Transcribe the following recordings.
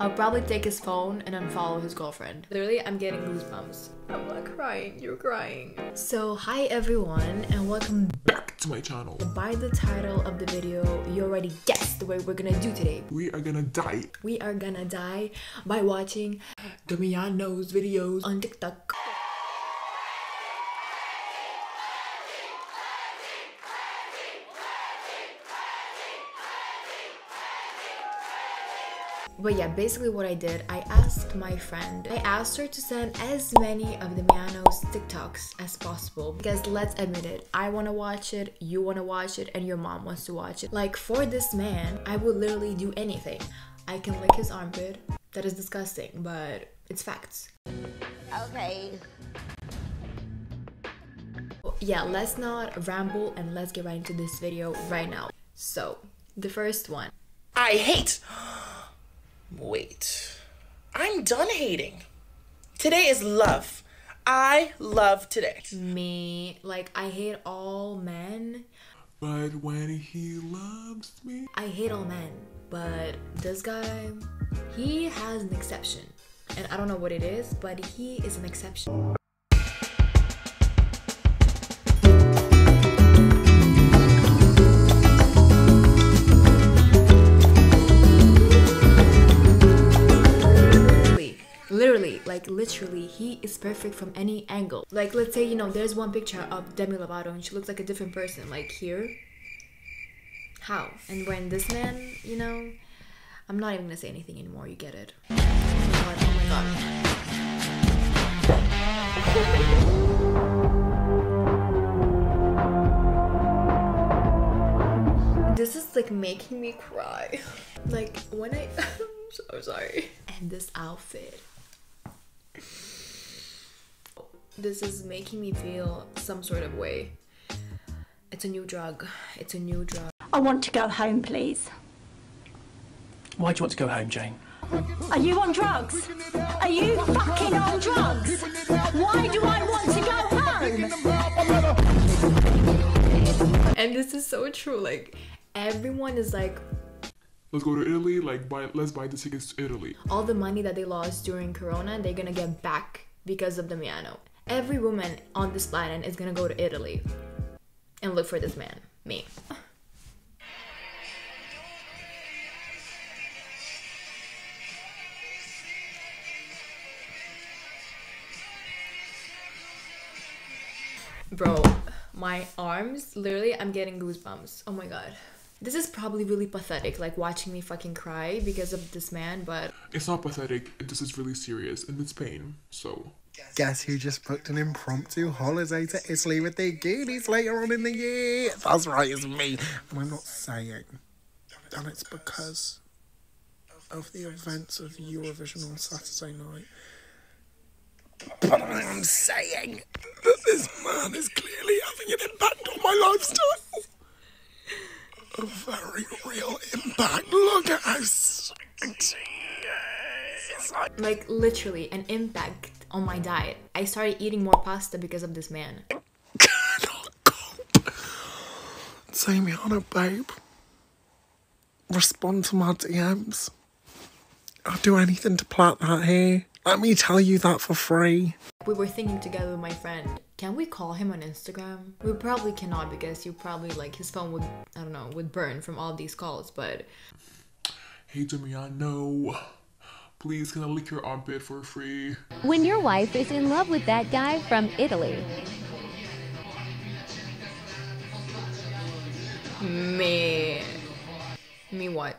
I'll probably take his phone and unfollow his girlfriend. Literally, I'm getting goosebumps. I'm not crying, you're crying. So, hi everyone, and welcome back to my channel. By the title of the video, you already guessed what we're gonna do today. We are gonna die. We are gonna die by watching Damiano's videos on TikTok. But yeah, basically what I did, I asked her to send as many of Damiano's TikToks as possible, because let's admit it, I want to watch it, you want to watch it, and your mom wants to watch it. Like, for this man, I would literally do anything. I can lick his armpit. That is disgusting, but it's facts. Okay. Yeah, let's not ramble and let's get right into this video right now. So, the first one. I hate... Wait, I'm done hating. Today is love. I love today. Me, like, I hate all men. But when he loves me. I hate all men, but this guy, he has an exception. And I don't know what it is, but he is an exception. Literally, he is perfect from any angle. Like, let's say, you know, there's one picture of Demi Lovato and she looks like a different person, like here. How? And when this man, you know, I'm not even gonna say anything anymore, you get it. Oh my god, oh my god. This is like making me cry. Like, when I... I'm so sorry. And this outfit. This is making me feel some sort of way. It's a new drug. It's a new drug. I want to go home, please. Why do you want to go home, Jane? Are you on drugs? Are you fucking on drugs? Why do I want to go home? And this is so true. Like, everyone is like, let's go to Italy. Like, let's buy the tickets to Italy. All the money that they lost during Corona, they're gonna get back because of Damiano. Every woman on this planet is gonna go to Italy and look for this man, me. Bro, my arms, literally, I'm getting goosebumps. Oh my god. This is probably really pathetic, like watching me fucking cry because of this man, but... It's not pathetic, this is really serious, and it's pain, so... Guess who just booked an impromptu holiday to Italy with their goodies later on in the year? That's right, it's me. And I'm not saying that it's because of the events of Eurovision on Saturday night. But I am saying that this man is clearly having an impact on my lifestyle. A very real impact. Look at how sexy it is. Like, literally, an impact on my diet. I started eating more pasta because of this man. I cannot cope. Damiano, babe. Respond to my DMs. I'll do anything to plait that hair. Let me tell you that for free. We were thinking together with my friend, can we call him on Instagram? We probably cannot because you probably, like, his phone would, I don't know, would burn from all these calls, but... Hey, Damiano, please can I lick your armpit for free? When your wife is in love with that guy from Italy. Me. Me what?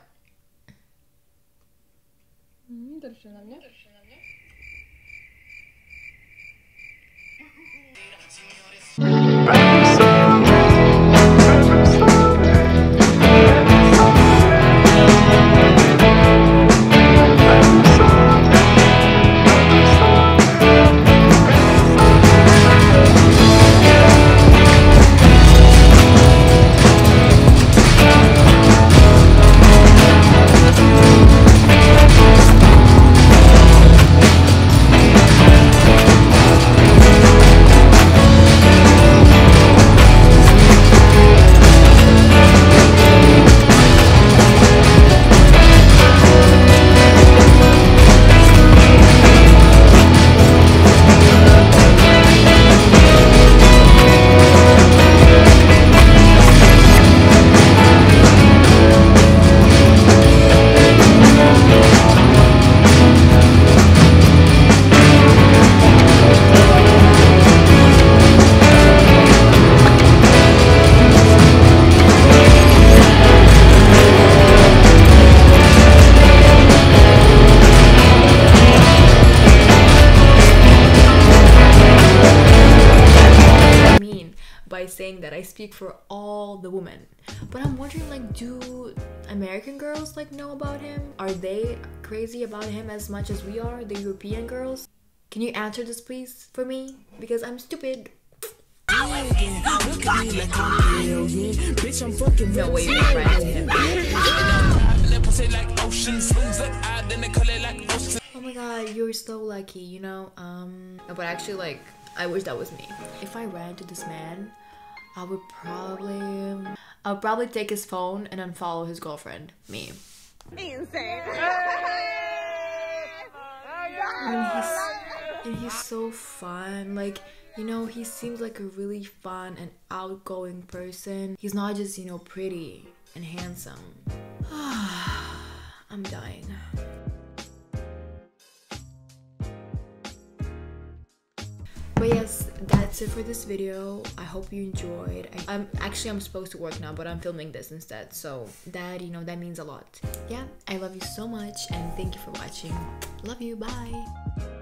I speak for all the women. But I'm wondering, like, do American girls, like, know about him? Are they crazy about him as much as we are, the European girls? Can you answer this, please, for me? Because I'm stupid. No way you're right to him. Oh my god, you're so lucky, you know? No, but actually, like, I wish that was me. If I ran to this man, I would probably take his phone and unfollow his girlfriend. Me. Insane. And he's so fun. Like, you know, he seems like a really fun and outgoing person. He's not just, you know, pretty and handsome. I'm dying. But yes, that's it for this video. I hope you enjoyed. I'm supposed to work now, but I'm filming this instead, so that, you know, that means a lot. Yeah, I love you so much and thank you for watching. Love you, bye.